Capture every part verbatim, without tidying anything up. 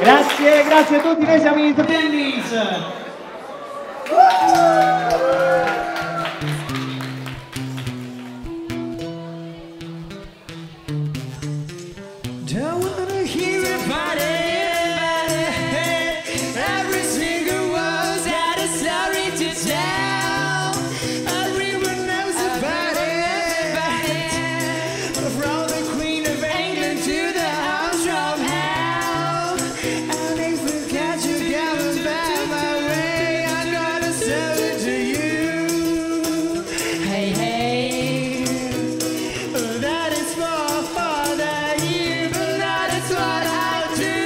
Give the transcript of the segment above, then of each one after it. Grazie, grazie a tutti, noi siamo in Tennis! Don't wanna hear about it, every single word that is sorry to tell. Everyone knows about it, from the Queen of England to the House of Hell. And if we catch you going back my way, I'm gonna sell it to you. Hey, hey, that is for father you, but that is what I'll do.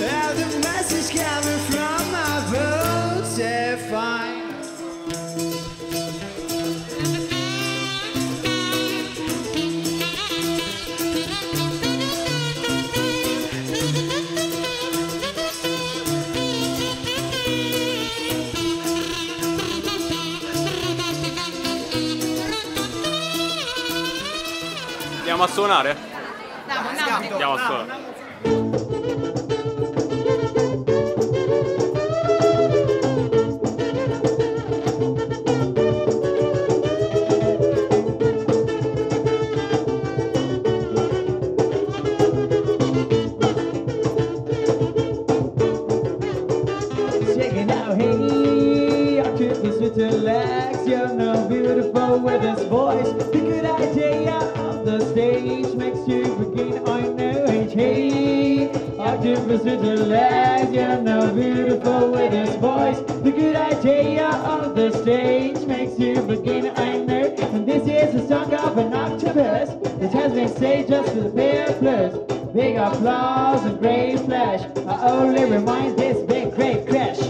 Now the message coming from my votes, if fine. Andiamo a suonare? Andiamo, andiamo. Andiamo a suonare. Check it out, hey, I could be sweet to relax. You're no beautiful with this voice. The good idea the stage makes you begin on no age. Hey, I could be sweet to relax. You're no beautiful with this voice. The good idea of the stage makes you begin on no age. And this is a song of an octopus. It has been saved just for the fair plus. Big applause and great flash. I only remind this big great crash.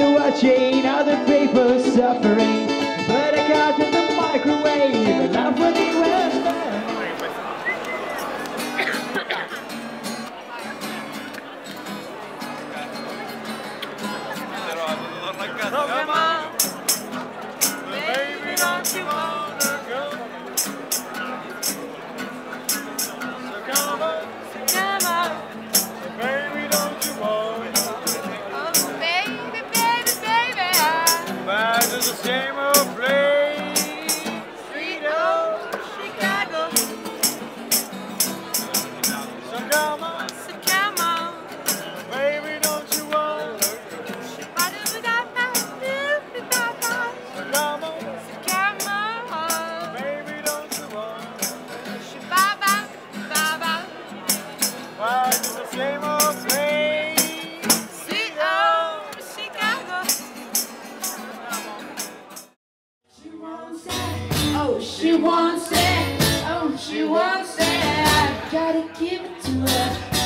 Watching other people suffering, but I got in the microwave. Love when it was done. Baby, don't you wanna go? So come on, come on. So baby, don't you wanna go? The same old place, freedom, Chicago. So come on, so come on, baby, don't you want to go? So come on, so come on, baby, don't you want to go? Why is the same old place? Oh, she wants it, oh, she wants it, I gotta give it to her.